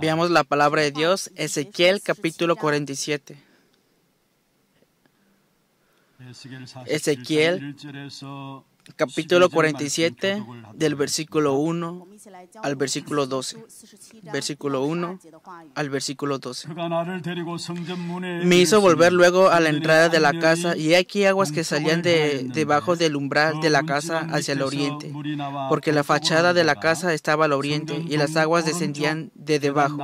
Veamos la palabra de Dios, Ezequiel capítulo 47. Ezequiel capítulo 47 del versículo 1 al versículo 12. Versículo 1 al versículo 12. Me hizo volver luego a la entrada de la casa, y aquí aguas que salían debajo del umbral de la casa hacia el oriente, porque la fachada de la casa estaba al oriente, y las aguas descendían de debajo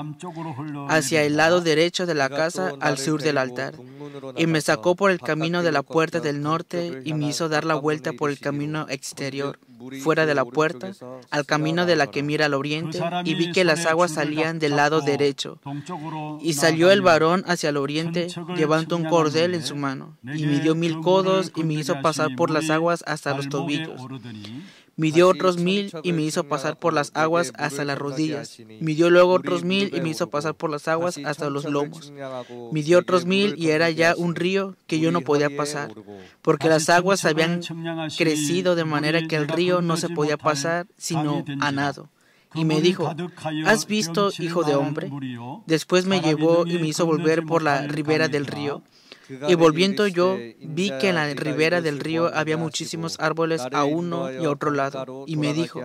hacia el lado derecho de la casa al sur del altar. Y me sacó por el camino de la puerta del norte, y me hizo dar la vuelta por el camino exterior, fuera de la puerta, al camino de la que mira al oriente, y vi que las aguas salían del lado derecho. Y salió el varón hacia el oriente, llevando un cordel en su mano, y midió 1000 codos, y me hizo pasar por las aguas hasta los tobillos. Midió otros 1000 y me hizo pasar por las aguas hasta las rodillas. Midió luego otros 1000 y me hizo pasar por las aguas hasta los lomos. Midió otros 1000 y era ya un río que yo no podía pasar, porque las aguas habían crecido de manera que el río no se podía pasar sino a nado. Y me dijo, ¿has visto, hijo de hombre? Después me llevó y me hizo volver por la ribera del río. Y volviendo yo, vi que en la ribera del río había muchísimos árboles a uno y a otro lado. Y me dijo,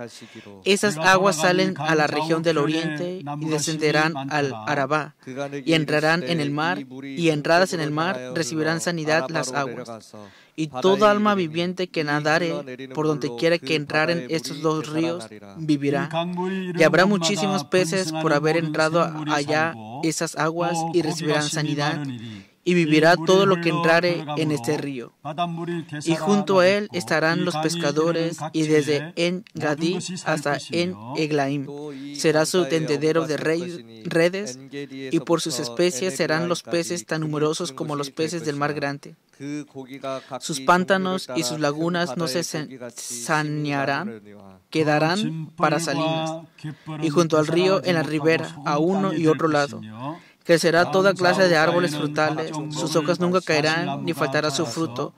esas aguas salen a la región del oriente y descenderán al Arabá, y entrarán en el mar, y entradas en el mar recibirán sanidad las aguas. Y toda alma viviente que nadare por donde quiera que entraren estos dos ríos, vivirá. Y habrá muchísimos peces por haber entrado allá esas aguas y recibirán sanidad. Y vivirá todo lo que entrare en este río. Y junto a él estarán los pescadores, y desde En-Gadí hasta En-Eglaim será su tendedero de redes, y por sus especies serán los peces tan numerosos como los peces del mar grande. Sus pantanos y sus lagunas no se sanearán, quedarán para salinas. Y junto al río, en la ribera, a uno y otro lado, crecerá toda clase de árboles frutales, sus hojas nunca caerán, ni faltará su fruto.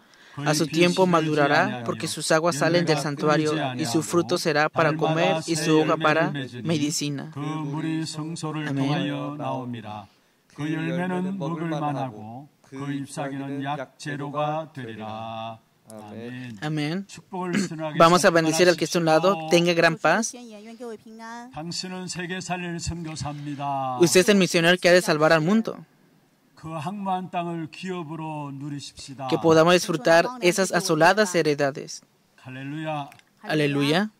A su tiempo madurará, porque sus aguas salen del santuario, y su fruto será para comer, y su hoja para medicina. Amén. Amén. Vamos a bendecir al que está a un lado. Tenga gran paz. Usted es el misionero que ha de salvar al mundo. Que podamos disfrutar esas asoladas heredades. Aleluya.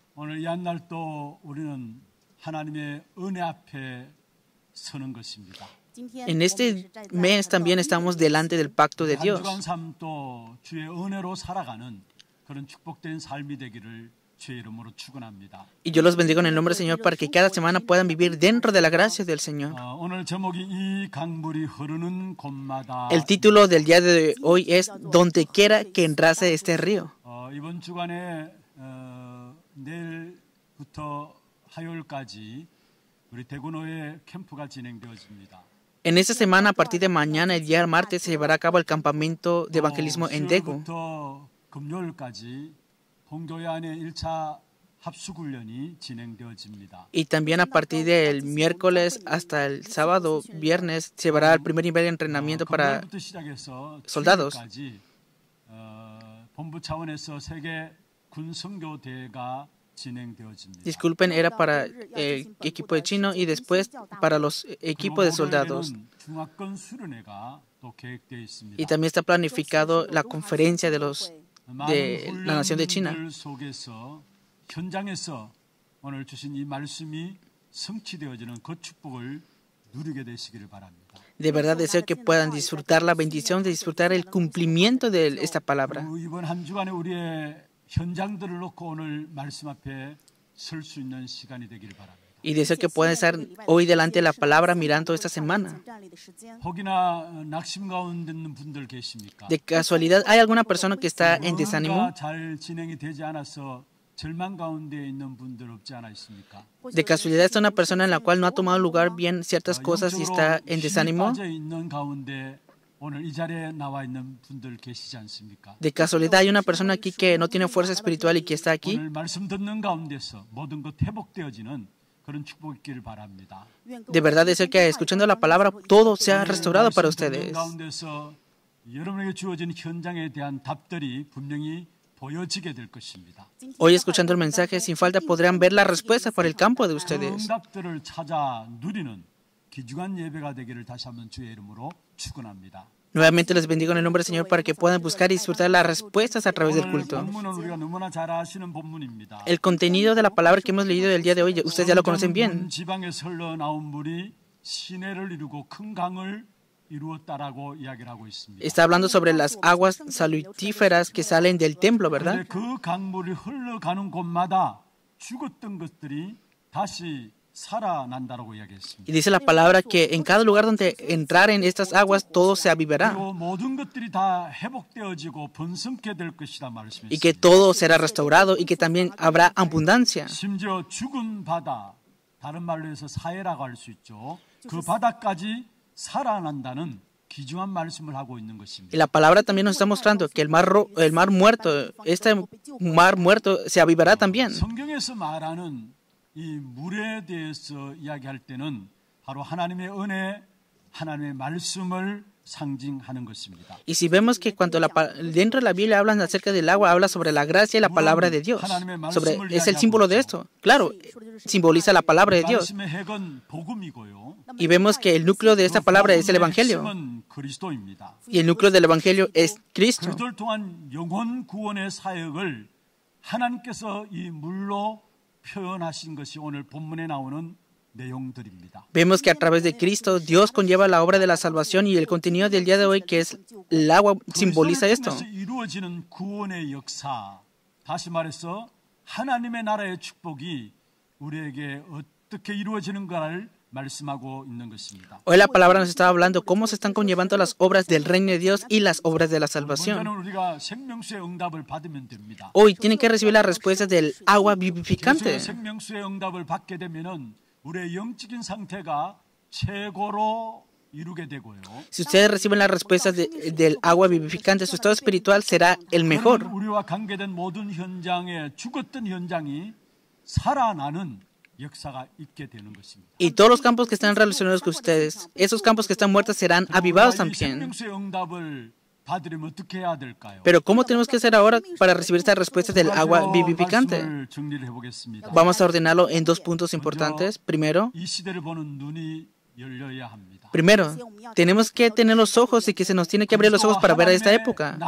En este mes también estamos delante del pacto de Dios. Y yo los bendigo en el nombre del Señor para que cada semana puedan vivir dentro de la gracia del Señor. El título del día de hoy es Dondequiera que entrase este río. En esta semana, a partir de mañana, el día martes, se llevará a cabo el campamento de evangelismo en Daegu. Y también a partir del miércoles hasta el sábado, viernes, se llevará el primer nivel de entrenamiento para soldados. Disculpen, era para el equipo de chino y después para los equipos de soldados. Y también está planificado la conferencia de la nación de China. De verdad deseo que puedan disfrutar la bendición de disfrutar el cumplimiento de esta palabra. Y deseo que puedan estar hoy delante de la palabra mirando esta semana. De casualidad, ¿hay alguna persona que está en desánimo? De casualidad, ¿está una persona en la cual no ha tomado lugar bien ciertas cosas y está en desánimo? De casualidad, ¿hay una persona aquí que no tiene fuerza espiritual y que está aquí? De verdad deseo que escuchando la palabra todo sea restaurado para ustedes. Hoy escuchando el mensaje sin falta podrán ver la respuesta por el campo de ustedes. Nuevamente les bendigo en el nombre del Señor para que puedan buscar y disfrutar las respuestas a través del culto. El contenido de la palabra que hemos leído el día de hoy, ustedes ya lo conocen bien. Está hablando sobre las aguas salutíferas que salen del templo, ¿verdad? Y dice la palabra que en cada lugar donde entraren estas aguas, todo se avivará. Y que todo será restaurado y que también habrá abundancia. Y la palabra también nos está mostrando que este mar muerto se avivará también. Y si vemos que cuando dentro de la Biblia hablan acerca del agua, habla sobre la gracia y la palabra de Dios. Es el símbolo de esto. Claro, simboliza la palabra de Dios. Y vemos que el núcleo de esta palabra es el Evangelio. Y el núcleo del Evangelio es Cristo. Vemos que a través de Cristo, Dios conlleva la obra de la salvación y el contenido del día de hoy, que es el agua, simboliza esto. Hoy la palabra nos está hablando cómo se están conllevando las obras del reino de Dios y las obras de la salvación. Hoy tienen que recibir las respuestas del agua vivificante. Si ustedes reciben las respuestas del agua vivificante, su estado espiritual será el mejor. Y todos los campos que están relacionados con ustedes, esos campos que están muertos serán avivados también. Pero ¿cómo tenemos que hacer ahora para recibir estas respuestas del agua vivificante? Vamos a ordenarlo en dos puntos importantes. Primero, tenemos que tener los ojos y que se nos tiene que abrir los ojos para ver a esta época.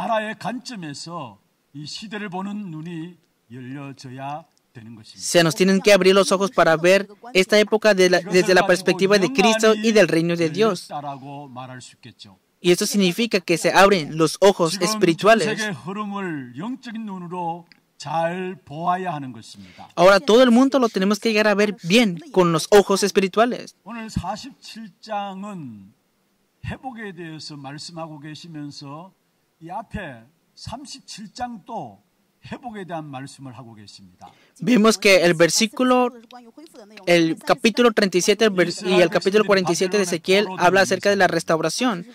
Se nos tienen que abrir los ojos para ver esta época desde la perspectiva de Cristo y del reino de Dios. Y esto significa que se abren los ojos espirituales. Ahora todo el mundo lo tenemos que llegar a ver bien con los ojos espirituales. Vemos que el capítulo 37 y el capítulo 47 de Ezequiel habla acerca de la restauración.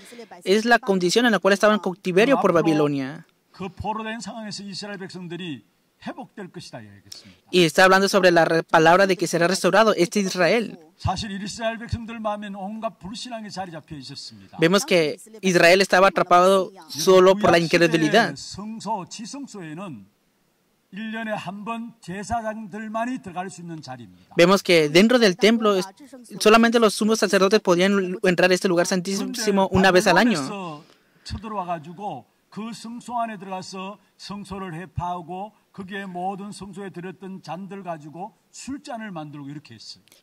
Es la condición en la cual estaban en cautiverio por Babilonia. Y está hablando sobre la palabra de que será restaurado este Israel. Vemos que Israel estaba atrapado solo por la incredulidad. Vemos que dentro del templo solamente los sumos sacerdotes podían entrar a este lugar santísimo una vez al año.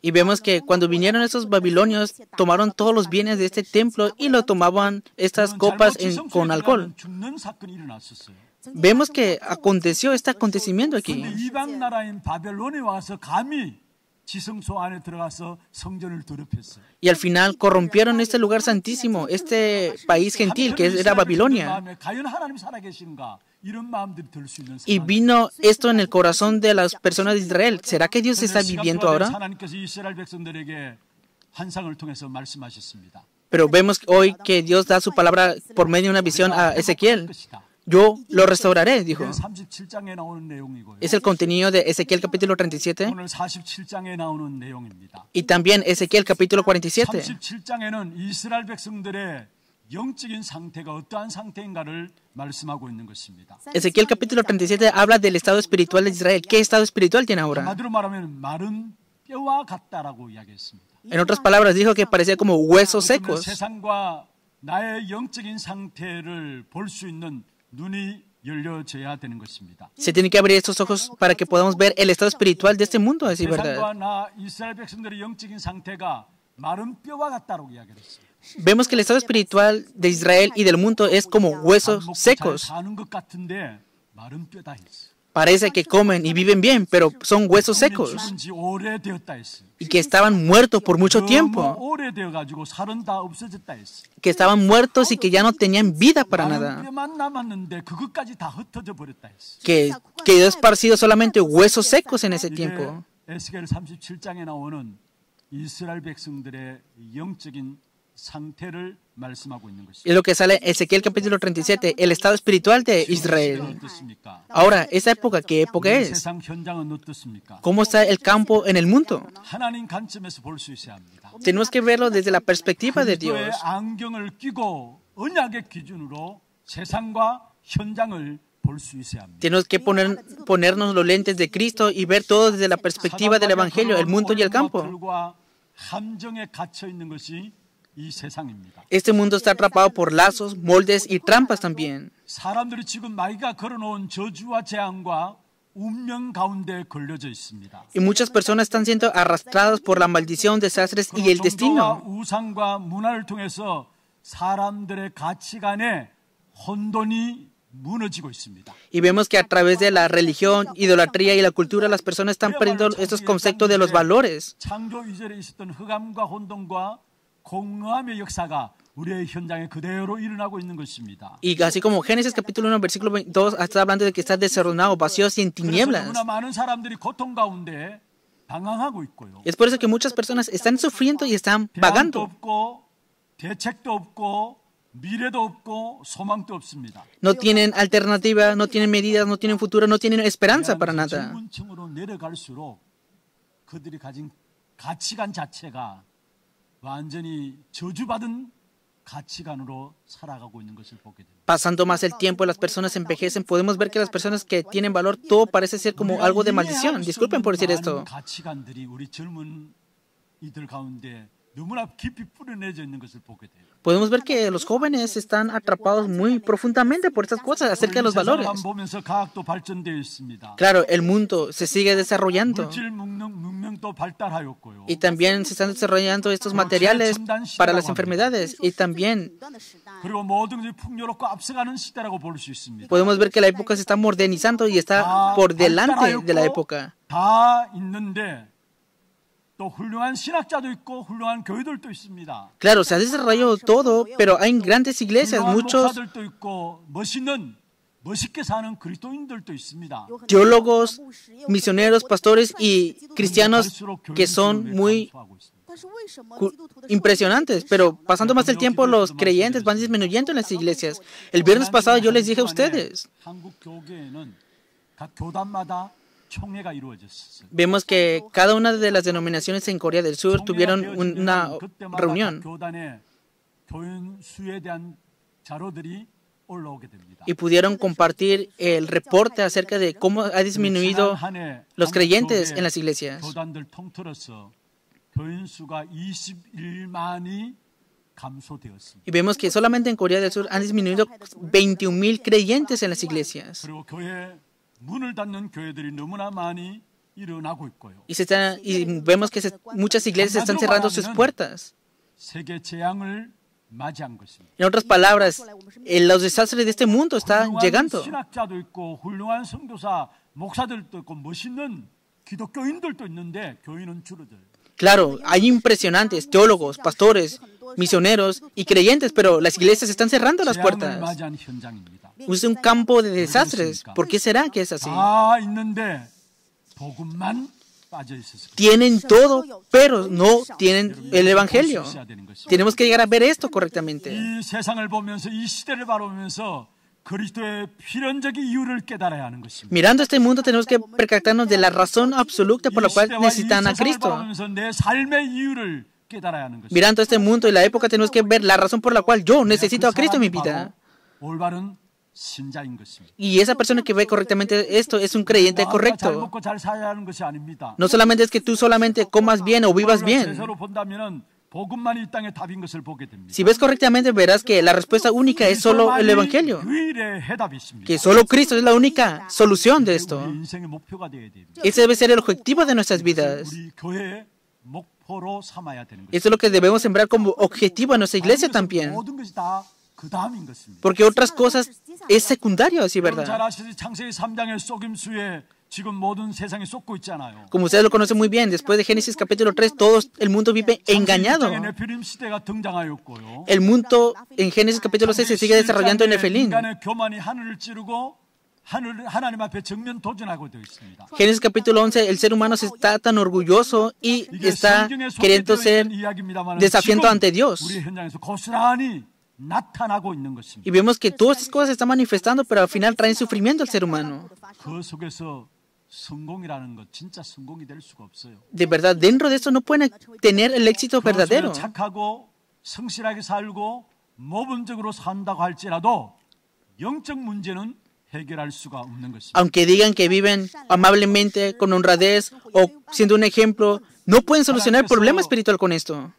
Y vemos que cuando vinieron esos babilonios, tomaron todos los bienes de este templo y lo tomaban estas copas con alcohol. Vemos que aconteció este acontecimiento aquí. Y al final corrompieron este lugar santísimo, este país gentil que era Babilonia. Y vino esto en el corazón de las personas de Israel. ¿Será que Dios está viviendo ahora? Pero vemos hoy que Dios da su palabra por medio de una visión a Ezequiel. yo lo restauraré, dijo. Es el contenido de Ezequiel capítulo 37 y también Ezequiel capítulo 47. Ezequiel capítulo 37 habla del estado espiritual de Israel. ¿Qué estado espiritual tiene ahora? En otras palabras, dijo que parecía como huesos secos. Se tienen que abrir estos ojos para que podamos ver el estado espiritual de este mundo, es verdad. Vemos que el estado espiritual de Israel y del mundo es como huesos secos. Parece que comen y viven bien, pero son huesos secos y que estaban muertos por mucho tiempo, que estaban muertos y que ya no tenían vida para nada, que quedó esparcido solamente huesos secos en ese tiempo. Es lo que sale en Ezequiel capítulo 37, el estado espiritual de Israel. Ahora, ¿esa época qué época es? ¿Cómo está el campo en el mundo? Tenemos que verlo desde la perspectiva de Dios. Tenemos que ponernos los lentes de Cristo y ver todo desde la perspectiva del Evangelio, el mundo y el campo. Este mundo está atrapado por lazos, moldes y trampas también. Y muchas personas están siendo arrastradas por la maldición, desastres y el destino. Y vemos que a través de la religión, idolatría y la cultura, las personas están perdiendo estos conceptos de los valores. Y así como Génesis capítulo 1, versículo 22, está hablando de que está desordenado, vacío y en tinieblas. Es por eso que muchas personas están sufriendo y están vagando. No tienen alternativa, no tienen medidas, no tienen futuro, no tienen esperanza para nada. Pasando más el tiempo, las personas envejecen. Podemos ver que las personas que tienen valor, todo parece ser como algo de maldición. Disculpen por decir esto. Podemos ver que los jóvenes están atrapados muy profundamente por estas cosas acerca de los valores. Claro, el mundo se sigue desarrollando. Y también se están desarrollando estos materiales para las enfermedades. Y también podemos ver que la época se está modernizando y está por delante de la época. Claro, se ha desarrollado todo, pero hay grandes iglesias, muchos teólogos, misioneros, pastores y cristianos que son muy impresionantes, pero pasando más el tiempo los creyentes van disminuyendo en las iglesias. El viernes pasado yo les dije a ustedes, vemos que cada una de las denominaciones en Corea del Sur tuvieron una reunión y pudieron compartir el reporte acerca de cómo ha disminuido los creyentes en las iglesias. Y vemos que solamente en Corea del Sur han disminuido 21,000 creyentes en las iglesias. Y vemos que muchas iglesias están cerrando sus puertas. En otras palabras, los desastres de este mundo están llegando. Claro, hay impresionantes teólogos, pastores, misioneros y creyentes, pero las iglesias están cerrando las puertas. Es un campo de desastres. ¿Por qué será que es así? Tienen todo, pero no tienen el Evangelio. Tenemos que llegar a ver esto correctamente. Mirando este mundo tenemos que percatarnos de la razón absoluta por la cual necesitan a Cristo. Mirando este mundo y la época tenemos que ver la razón por la cual yo necesito a Cristo en mi vida. Y esa persona que ve correctamente esto es un creyente correcto. No solamente es que tú solamente comas bien o vivas bien. Si ves correctamente, verás que la respuesta única es solo el Evangelio. Que solo Cristo es la única solución de esto. Ese debe ser el objetivo de nuestras vidas. Eso es lo que debemos sembrar como objetivo en nuestra iglesia también. Porque otras cosas es secundario, sí, ¿verdad? Como ustedes lo conocen muy bien, después de Génesis capítulo 3, todo el mundo vive engañado. El mundo en Génesis capítulo 6 se sigue desarrollando en Nefelín. Génesis capítulo 11, el ser humano está tan orgulloso y está queriendo ser desafiante ante Dios. Y vemos que todas estas cosas se están manifestando, pero al final traen sufrimiento al ser humano. De verdad, dentro de esto no pueden tener el éxito verdadero. Aunque digan que viven amablemente, con honradez o siendo un ejemplo, no pueden solucionar el problema espiritual con esto.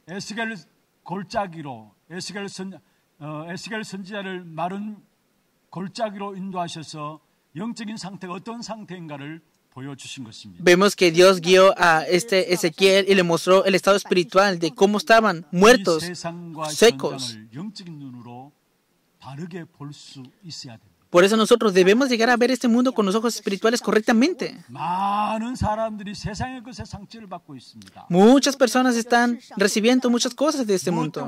Vemos que Dios guió a este Ezequiel y le mostró el estado espiritual de cómo estaban muertos, secos. Por eso nosotros debemos llegar a ver este mundo con los ojos espirituales correctamente. Muchas personas están recibiendo muchas cosas de este mundo.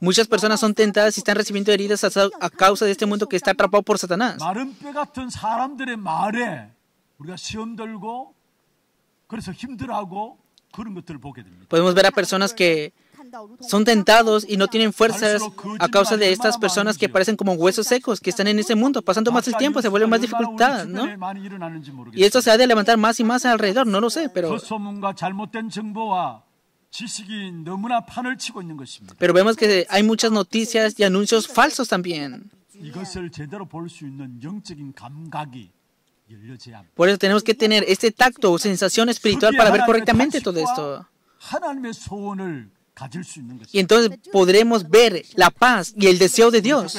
Muchas personas son tentadas y están recibiendo heridas a causa de este mundo que está atrapado por Satanás. Podemos ver a personas que son tentados y no tienen fuerzas a causa de estas personas que parecen como huesos secos, que están en ese mundo. Pasando más el tiempo, se vuelve más dificultad, ¿no? Y esto se ha de levantar más y más alrededor, no lo sé, pero... Pero vemos que hay muchas noticias y anuncios falsos también. Por eso tenemos que tener este tacto o sensación espiritual para ver correctamente todo esto. Y entonces podremos ver la paz y el deseo de Dios.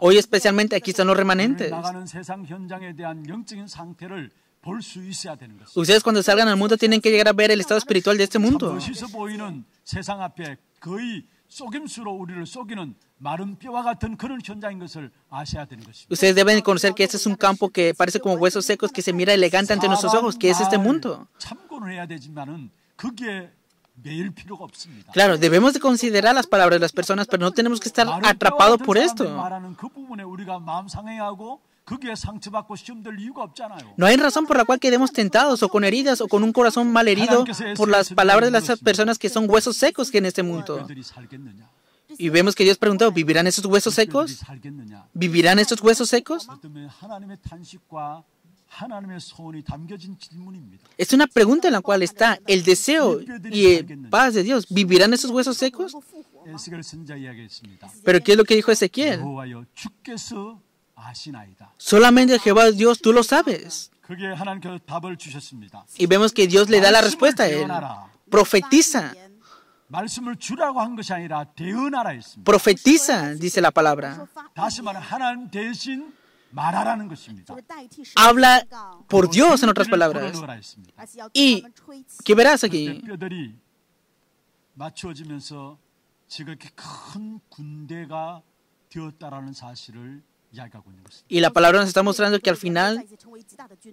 Hoy especialmente aquí están los remanentes. Ustedes cuando salgan al mundo tienen que llegar a ver el estado espiritual de este mundo. Ustedes deben conocer que este es un campo que parece como huesos secos, que se mira elegante ante nuestros ojos, que es este mundo. Claro, debemos de considerar las palabras de las personas, pero no tenemos que estar atrapados por esto. No hay razón por la cual quedemos tentados o con heridas o con un corazón malherido por las palabras de las personas que son huesos secos que en este mundo. Y vemos que Dios preguntó, ¿vivirán estos huesos secos? ¿Vivirán estos huesos secos? Es una pregunta en la cual está el deseo y el paz de Dios. ¿Vivirán estos huesos secos? Pero ¿qué es lo que dijo Ezequiel? Solamente Jehová Dios, tú lo sabes. Y vemos que Dios le da la respuesta a él. Profetiza. Profetiza, dice la palabra. Habla por Dios, en otras palabras. Y ¿qué verás aquí? Y la palabra nos está mostrando que al final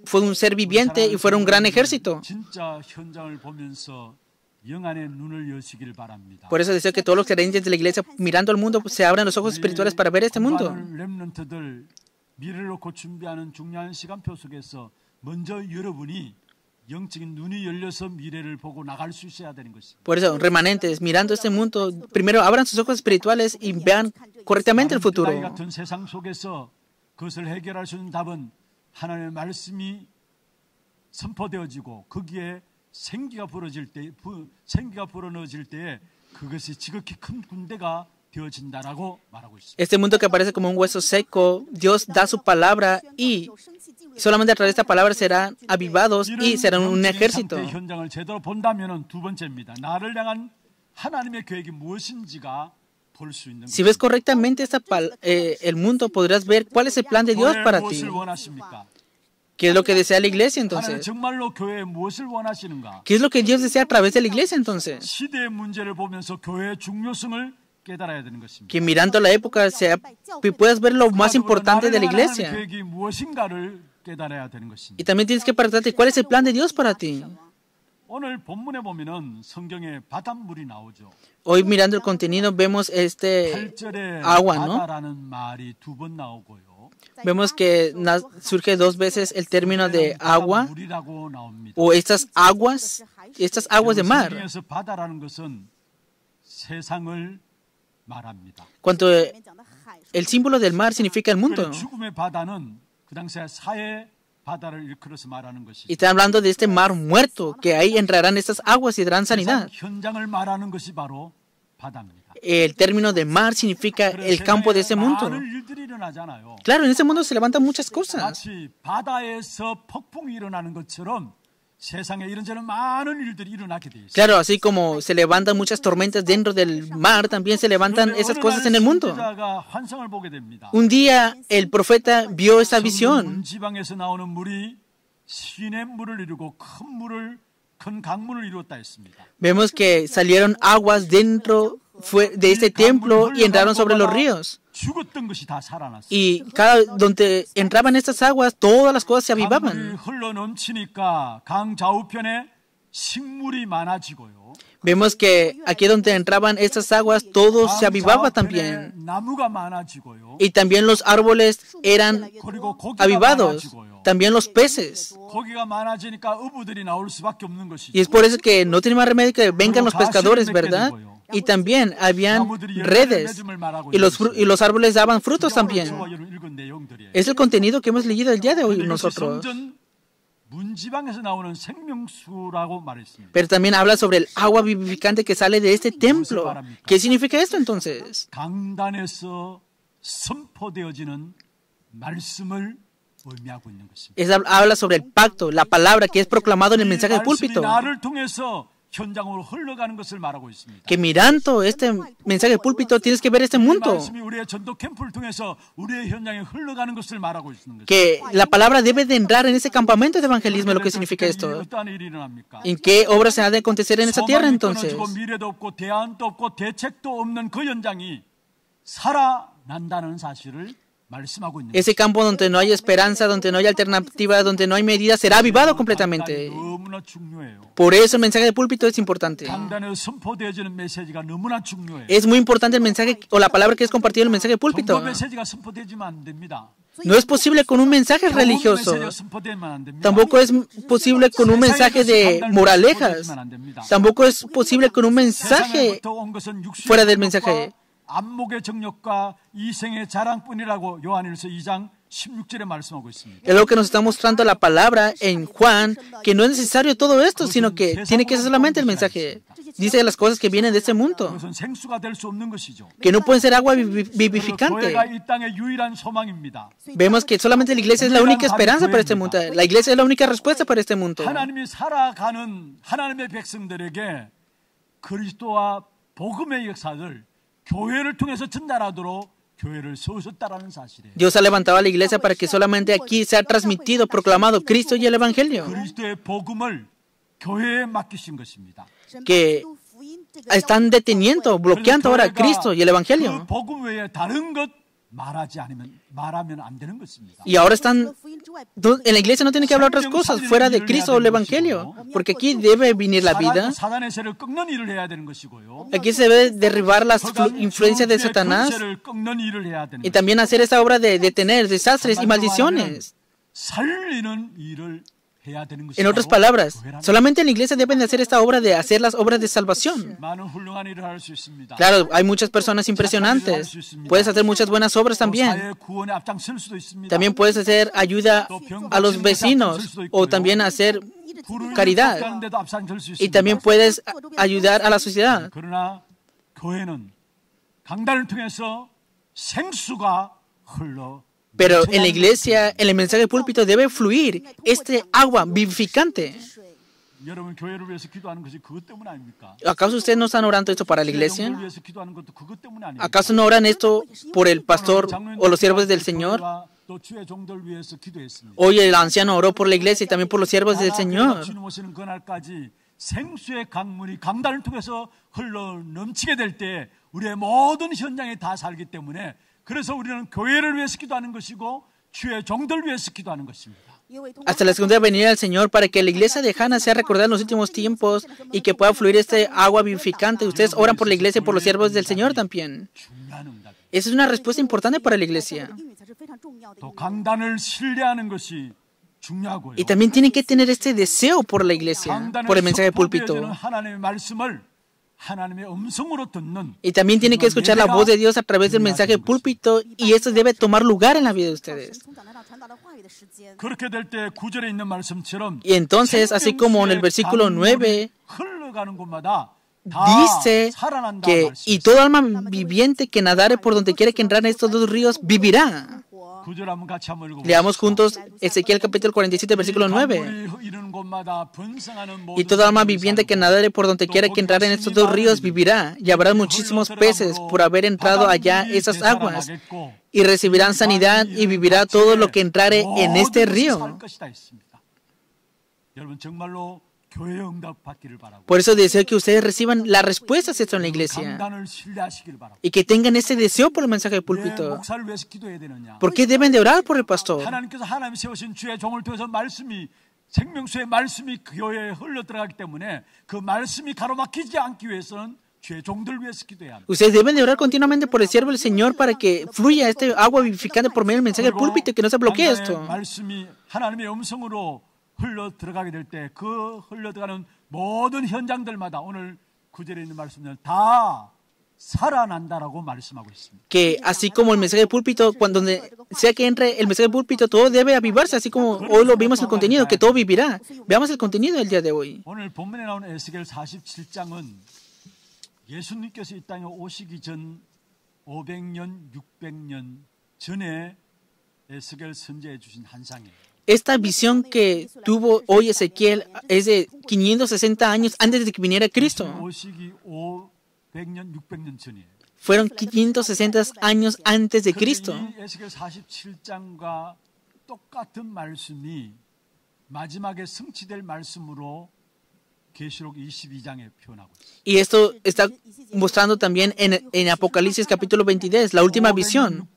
fue un ser viviente y fue un gran ejército. Por eso deseo que todos los creyentes de la iglesia mirando al mundo se abran los ojos espirituales para ver este mundo. Por eso, remanentes, mirando este mundo, primero abran sus ojos espirituales y vean correctamente el futuro. Este mundo que aparece como un hueso seco, Dios da su palabra y solamente a través de esta palabra serán avivados y serán un ejército. Si ves correctamente el mundo, podrás ver cuál es el plan de Dios para ti. ¿Qué es lo que desea la iglesia entonces? ¿Qué es lo que Dios desea a través de la iglesia entonces? Que mirando la época puedas ver lo más importante de la iglesia. Y también tienes que preguntarte cuál es el plan de Dios para ti. Hoy mirando el contenido vemos este agua, ¿no? Vemos que surge dos veces el término de agua o estas aguas de mar. Cuando el símbolo del mar significa el mundo. Y está hablando de este mar muerto, que ahí entrarán estas aguas y darán sanidad. El término de mar significa el campo de este mundo. Claro, en este mundo se levantan muchas cosas. Claro, así como se levantan muchas tormentas dentro del mar, también se levantan esas cosas en el mundo. Un día el profeta vio esta visión. Vemos que salieron aguas dentro de este templo y entraron sobre los ríos. Y donde entraban estas aguas, todas las cosas se avivaban. Vemos que aquí donde entraban estas aguas, todo se avivaba también. Y también los árboles eran avivados. También los peces. Y es por eso que no tiene más remedio que vengan los pescadores, ¿verdad? Y también habían redes y los árboles daban frutos también. Es el contenido que hemos leído el día de hoy nosotros. Pero también habla sobre el agua vivificante que sale de este templo. ¿Qué significa esto entonces? Habla sobre el pacto, la palabra que es proclamado en el mensaje del púlpito. Que mirando este mensaje de púlpito tienes que ver este mundo. Que la palabra debe de entrar en ese campamento de evangelismo, lo que significa esto. ¿En qué obra se ha de acontecer en esa tierra entonces? Ese campo donde no hay esperanza, donde no hay alternativa, donde no hay medida, será avivado completamente. Por eso el mensaje de púlpito es importante. Es muy importante el mensaje o la palabra que es compartida en el mensaje de púlpito. No es posible con un mensaje religioso. Tampoco es posible con un mensaje de moralejas. Tampoco es posible con un mensaje fuera del mensaje. Es lo que nos está mostrando la palabra en Juan, que no es necesario todo esto, sino que tiene que ser solamente el mensaje. Dice las cosas que vienen de este mundo, que no pueden ser agua vivificante. Vemos que solamente la iglesia es la única esperanza para este mundo. La iglesia es la única respuesta para este mundo. Dios ha levantado a la iglesia para que solamente aquí sea transmitido, proclamado Cristo y el Evangelio. Que están deteniendo, bloqueando ahora a Cristo y el Evangelio. Y ahora están en la iglesia, no tienen que hablar otras cosas fuera de Cristo o el Evangelio, porque aquí debe venir la vida. Aquí se debe derribar las influencias de Satanás y también hacer esa obra de detener desastres y maldiciones. En otras palabras, solamente en la iglesia deben hacer esta obra de hacer las obras de salvación. Claro, hay muchas personas impresionantes. Puedes hacer muchas buenas obras también. También puedes hacer ayuda a los vecinos o también hacer caridad. Y también puedes ayudar a la sociedad. Pero en la iglesia, en el mensaje púlpito debe fluir este agua vivificante. ¿Acaso ustedes no están orando esto para la iglesia? ¿Acaso no oran esto por el pastor o los siervos del Señor? Hoy el anciano oró por la iglesia y también por los siervos del Señor. Hasta la segunda venida del Señor, para que la iglesia lejana sea recordada en los últimos tiempos y que pueda fluir este agua vivificante. Ustedes oran por la iglesia y por los siervos del Señor también. Esa es una respuesta importante para la iglesia. Y también tienen que tener este deseo por la iglesia, por el mensaje de púlpito. Y también tienen que escuchar la voz de Dios a través del mensaje de púlpito, y esto debe tomar lugar en la vida de ustedes. Y entonces, así como en el versículo 9, dice que, y todo alma viviente que nadare por donde quiera que entrar en estos dos ríos, vivirá. Leamos juntos Ezequiel capítulo 47, versículo 9. Y toda alma viviente que nadare por donde quiera que entrar en estos dos ríos vivirá, y habrá muchísimos peces por haber entrado allá esas aguas, y recibirán sanidad y vivirá todo lo que entrare en este río. Por eso deseo que ustedes reciban las respuestas en la iglesia y que tengan ese deseo por el mensaje de púlpito. ¿Por qué deben de orar por el pastor? Ustedes deben de orar continuamente por el siervo del Señor para que fluya este agua vivificante por medio del mensaje del púlpito y que no se bloquee esto. Que así como el mensaje del púlpito, cuando sea que entre el mensaje del púlpito, todo debe avivarse, así como hoy lo vimos en el contenido, que todo vivirá. Veamos el contenido del día de hoy. Esta visión que tuvo hoy Ezequiel es de 560 años antes de que viniera Cristo. Fueron 560 años antes de Cristo. Y esto está mostrando también en Apocalipsis capítulo 22, la última visión,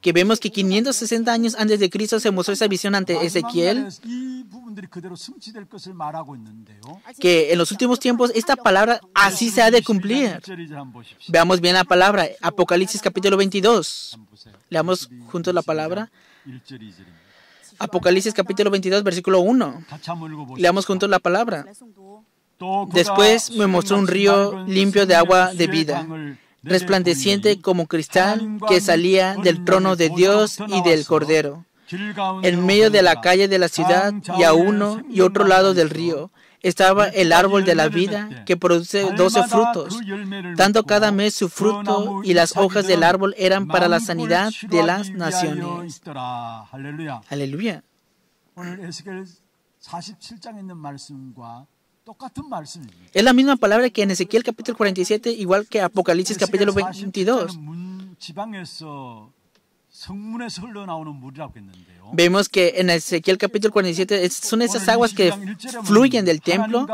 que vemos que 560 años antes de Cristo se mostró esa visión ante Ezequiel, que en los últimos tiempos esta palabra así se ha de cumplir. Veamos bien la palabra, Apocalipsis capítulo 22. Leamos juntos la palabra. Apocalipsis capítulo 22, versículo 1. Leamos juntos la palabra. Después me mostró un río limpio de agua de vida, resplandeciente como cristal, que salía del trono de Dios y del Cordero, en medio de la calle de la ciudad, y a uno y otro lado del río estaba el árbol de la vida, que produce 12 frutos, dando cada mes su fruto, y las hojas del árbol eran para la sanidad de las naciones. Aleluya. Es la misma palabra que en Ezequiel capítulo 47, igual que Apocalipsis capítulo 22. Vemos que en Ezequiel capítulo 47 son esas aguas que fluyen del templo.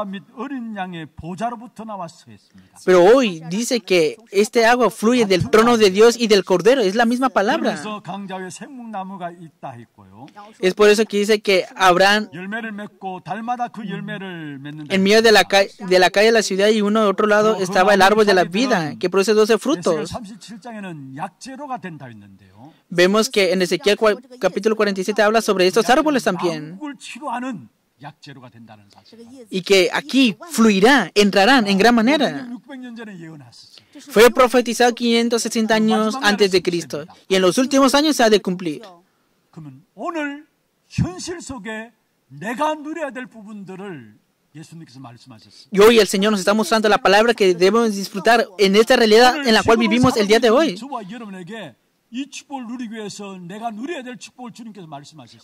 Pero hoy dice que este agua fluye del trono de Dios y del Cordero. Es la misma palabra. Es por eso que dice que habrán en medio de la calle de la ciudad, y uno de otro lado estaba el árbol de la vida, que produce 12 frutos. Vemos que en Ezequiel capítulo 47 habla sobre estos árboles también. Y que aquí fluirá, entrarán en gran manera. Fue profetizado 560 años antes de Cristo. Y en los últimos años se ha de cumplir. Y hoy el Señor nos está mostrando la palabra que debemos disfrutar en esta realidad en la cual vivimos el día de hoy.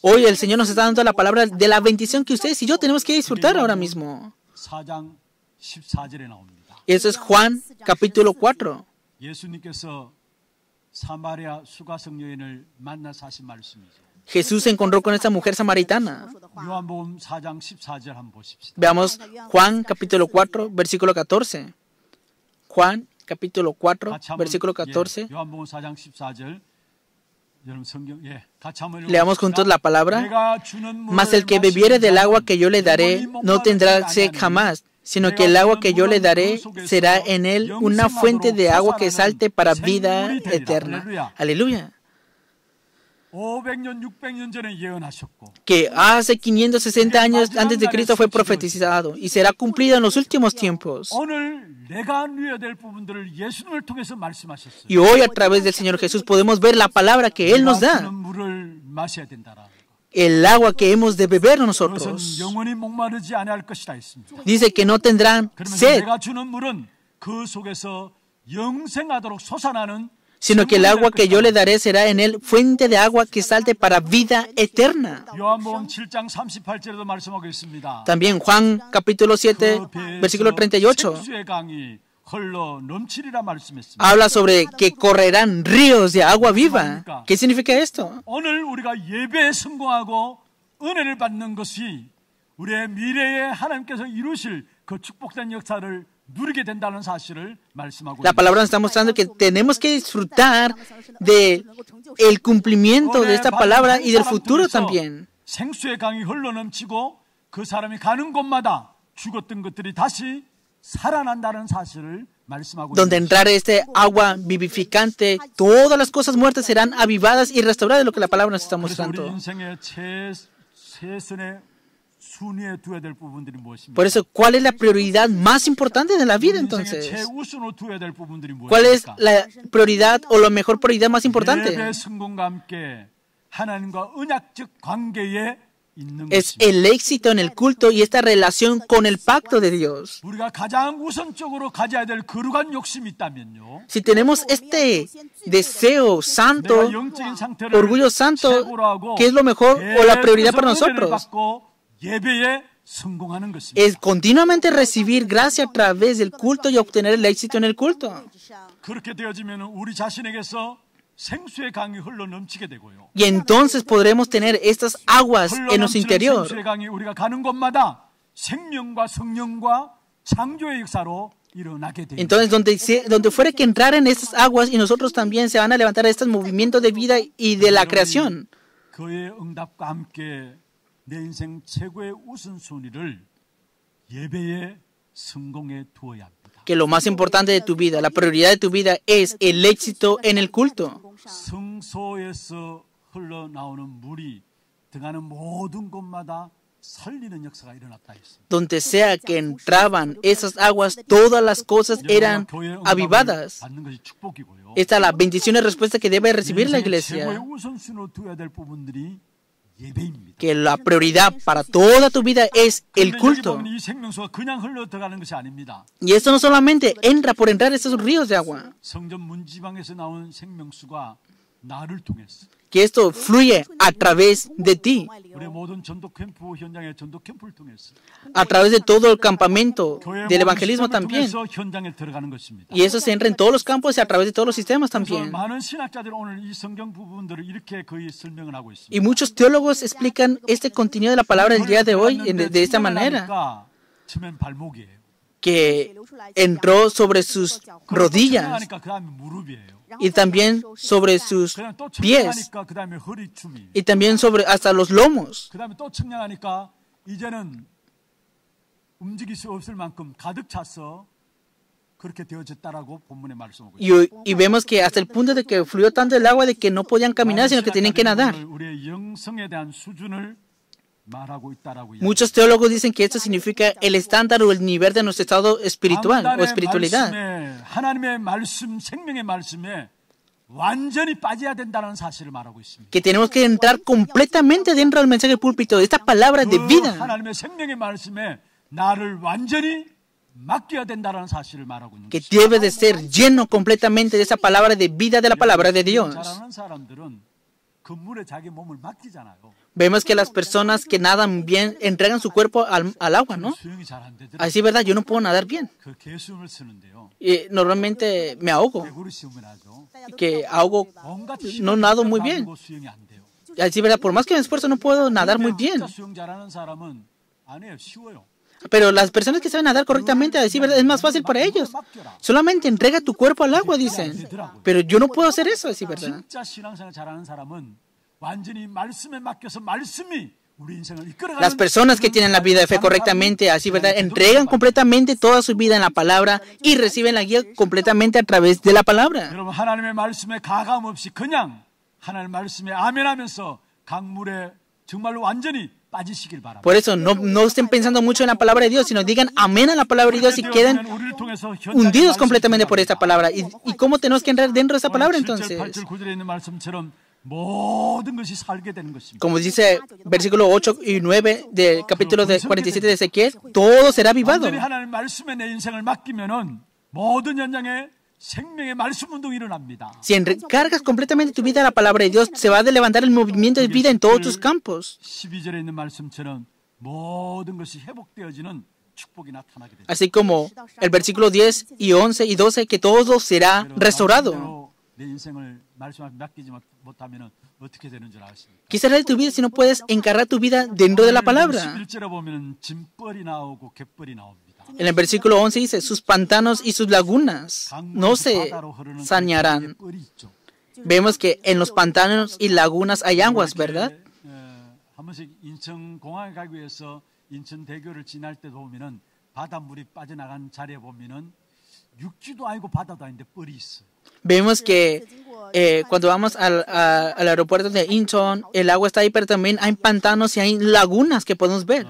Hoy el Señor nos está dando la palabra de la bendición que ustedes y yo tenemos que disfrutar ahora mismo. Eso es Juan capítulo 4. Jesús se encontró con esta mujer samaritana. Veamos Juan capítulo 4, versículo 14. Juan capítulo 4, versículo 14. Leamos juntos la palabra. Mas el que bebiere del agua que yo le daré no tendrá sed jamás, sino que el agua que yo le daré será en él una fuente de agua que salte para vida eterna. Aleluya. Que hace 560 años antes de Cristo fue profetizado y será cumplido en los últimos tiempos. Y hoy a través del Señor Jesús podemos ver la palabra que Él nos da. El agua que hemos de beber nosotros. Dice que no tendrán sed, sino que el agua que yo le daré será en él fuente de agua que salte para vida eterna. También Juan capítulo 7, versículo 38, habla sobre que correrán ríos de agua viva. ¿Qué significa esto? La palabra nos está mostrando que tenemos que disfrutar del cumplimiento de esta palabra y del futuro también. Donde entrare este agua vivificante, todas las cosas muertas serán avivadas y restauradas, lo que la palabra nos está mostrando. Por eso, ¿cuál es la prioridad más importante de la vida entonces? ¿Cuál es la prioridad o la mejor prioridad más importante? Es el éxito en el culto y esta relación con el pacto de Dios. Si tenemos este deseo santo, orgullo santo, ¿qué es lo mejor o la prioridad para nosotros? Es continuamente recibir gracia a través del culto y obtener el éxito en el culto. Y entonces podremos tener estas aguas en nuestro interior. Entonces, donde fuera que entrar en estas aguas y nosotros también se van a levantar estos movimientos de vida y de la creación. Que lo más importante de tu vida, la prioridad de tu vida es el éxito en el culto. Donde sea que entraban esas aguas, todas las cosas eran avivadas. Esta es la bendición y respuesta que debe recibir la iglesia. Que la prioridad para toda tu vida es el culto. Y esto no solamente entra por entrar estos ríos de agua. Que esto fluye a través de ti. A través de todo el campamento del evangelismo también. Y eso se entra en todos los campos y a través de todos los sistemas también. Y muchos teólogos explican este contenido de la palabra del día de hoy de esta manera. Que entró sobre sus rodillas y también sobre sus pies y también sobre hasta los lomos. Y vemos que hasta el punto de que fluyó tanto el agua de que no podían caminar, sino que tenían que nadar. Muchos teólogos dicen que esto significa el estándar o el nivel de nuestro estado espiritual o espiritualidad. Que tenemos que entrar completamente dentro del mensaje púlpito de esta palabra de vida. Que debe de ser lleno completamente de esa palabra de vida de la palabra de Dios. Vemos que las personas que nadan bien entregan su cuerpo al agua, ¿no? Así, ¿verdad? Yo no puedo nadar bien. Y normalmente me ahogo. No nado muy bien. Así, ¿verdad? Por más que me esfuerzo, no puedo nadar muy bien. Pero las personas que saben nadar correctamente, así, ¿verdad? Es más fácil para ellos. Solamente entrega tu cuerpo al agua, dicen. Pero yo no puedo hacer eso, así, ¿verdad? Las personas que tienen la vida de fe correctamente, así, ¿verdad? Entregan completamente toda su vida en la palabra y reciben la guía completamente a través de la palabra. Por eso, no estén pensando mucho en la palabra de Dios, sino digan amén a la palabra de Dios y queden hundidos completamente por esta palabra. ¿Y cómo tenemos que entrar dentro de esta palabra, entonces? Como dice versículos 8 y 9 del capítulo 47 de Ezequiel, todo será avivado. Si encargas completamente tu vida a la palabra de Dios, se va a levantar el movimiento de vida en todos tus campos. Así como el versículo 10 y 11 y 12, que todo será restaurado. ¿Qué será de tu vida si no puedes encargar tu vida dentro de la palabra? En el versículo 11 dice, sus pantanos y sus lagunas no se sanearán. Vemos que en los pantanos y lagunas hay aguas, ¿verdad? Vemos que cuando vamos al aeropuerto de Incheon, el agua está ahí, pero también hay pantanos y hay lagunas que podemos ver.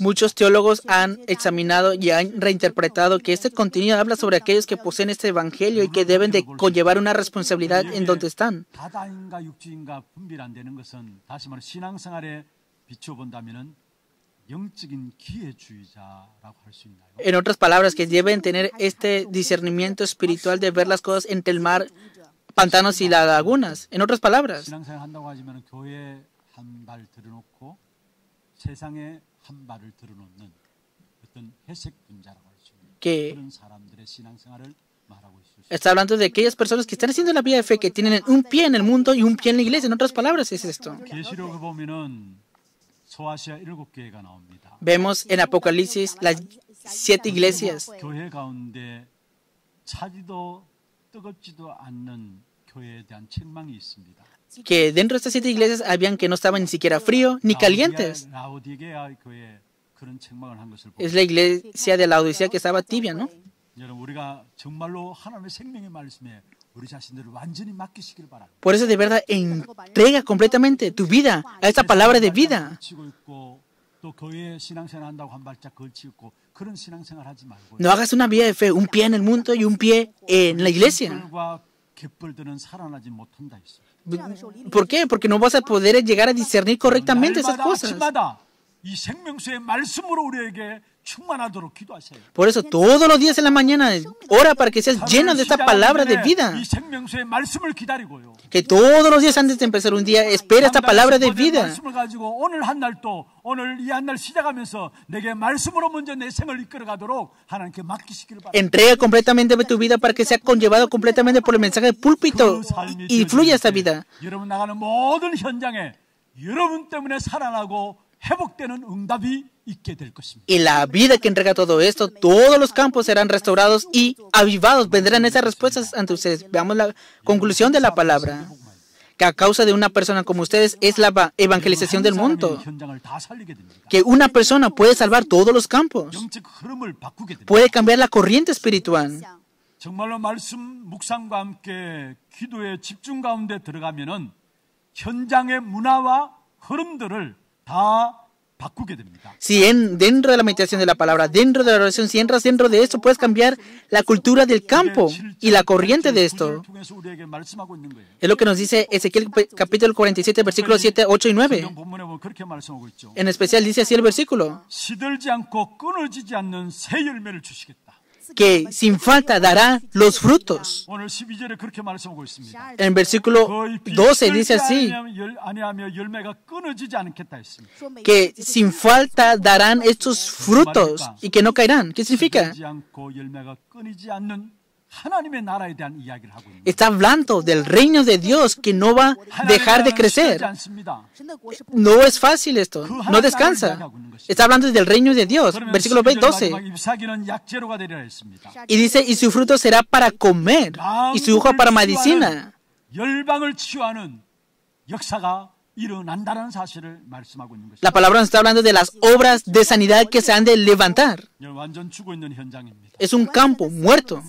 Muchos teólogos han examinado y han reinterpretado que este contenido habla sobre aquellos que poseen este evangelio y que deben de conllevar una responsabilidad en donde están. En otras palabras, que deben tener este discernimiento espiritual de ver las cosas entre el mar, pantanos y las lagunas. En otras palabras, que está hablando de aquellas personas que están haciendo la vida de fe, que tienen un pie en el mundo y un pie en la iglesia. En otras palabras, es esto. Vemos en Apocalipsis las 7 iglesias. Que dentro de estas 7 iglesias habían que no estaban ni siquiera frío ni calientes. Es la iglesia de la Odisea que estaba tibia, ¿no? Por eso de verdad entrega completamente tu vida a esta palabra de vida. No hagas una vida de fe, un pie en el mundo y un pie en la iglesia. ¿Por qué? Porque no vas a poder llegar a discernir correctamente esas cosas. Por eso, todos los días en la mañana, ora para que seas lleno de esta palabra de vida. Que todos los días antes de empezar un día, espera esta palabra de vida. Entrega completamente tu vida para que sea conllevado completamente por el mensaje del púlpito y fluya esta vida. Y la vida que entrega todo esto, todos los campos serán restaurados y avivados. Vendrán esas respuestas ante ustedes. Veamos la conclusión de la palabra. Que a causa de una persona como ustedes es la evangelización del mundo. Que una persona puede salvar todos los campos. Puede cambiar la corriente espiritual. Si dentro de la meditación de la palabra, dentro de la oración, si entras dentro de esto, puedes cambiar la cultura del campo y la corriente de esto. Es lo que nos dice Ezequiel capítulo 47, versículos 7, 8 y 9. En especial dice así el versículo. Que sin falta dará los frutos. En versículo 12 dice así, que sin falta darán estos frutos y que no caerán. ¿Qué significa? Está hablando del reino de Dios que no va a dejar de crecer. No es fácil esto, no descansa. Está hablando del reino de Dios. Versículo 12. Y dice, y su fruto será para comer, y su hoja para medicina. La palabra nos está hablando de las obras de sanidad que se han de levantar. Es un campo muerto,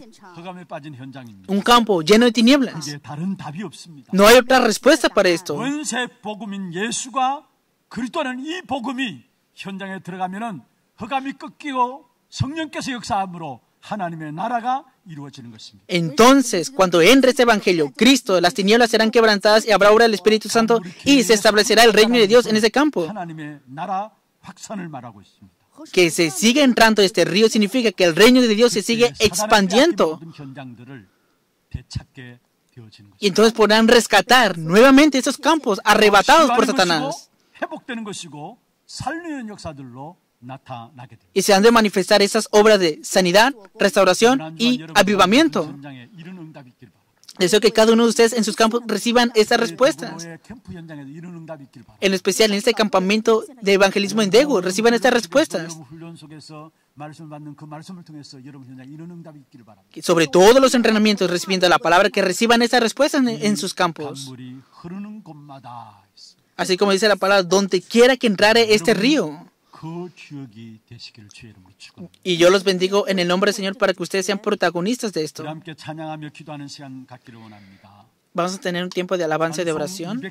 un campo lleno de tinieblas. No hay otra respuesta para esto. Entonces, cuando entre este Evangelio, Cristo, las tinieblas serán quebrantadas y habrá obra del Espíritu Santo y se establecerá el reino de Dios en ese campo. Que se siga entrando este río significa que el reino de Dios se sigue expandiendo. Y entonces podrán rescatar nuevamente esos campos arrebatados por Satanás. Y se han de manifestar esas obras de sanidad, restauración y avivamiento. Deseo que cada uno de ustedes en sus campos reciban estas respuestas. En especial en este campamento de evangelismo en Daegu, reciban estas respuestas. Que sobre todos los entrenamientos recibiendo la palabra, que reciban estas respuestas en sus campos. Así como dice la palabra, donde quiera que entrare este río. Y yo los bendigo en el nombre del Señor para que ustedes sean protagonistas de esto. Vamos a tener un tiempo de alabanza y de oración.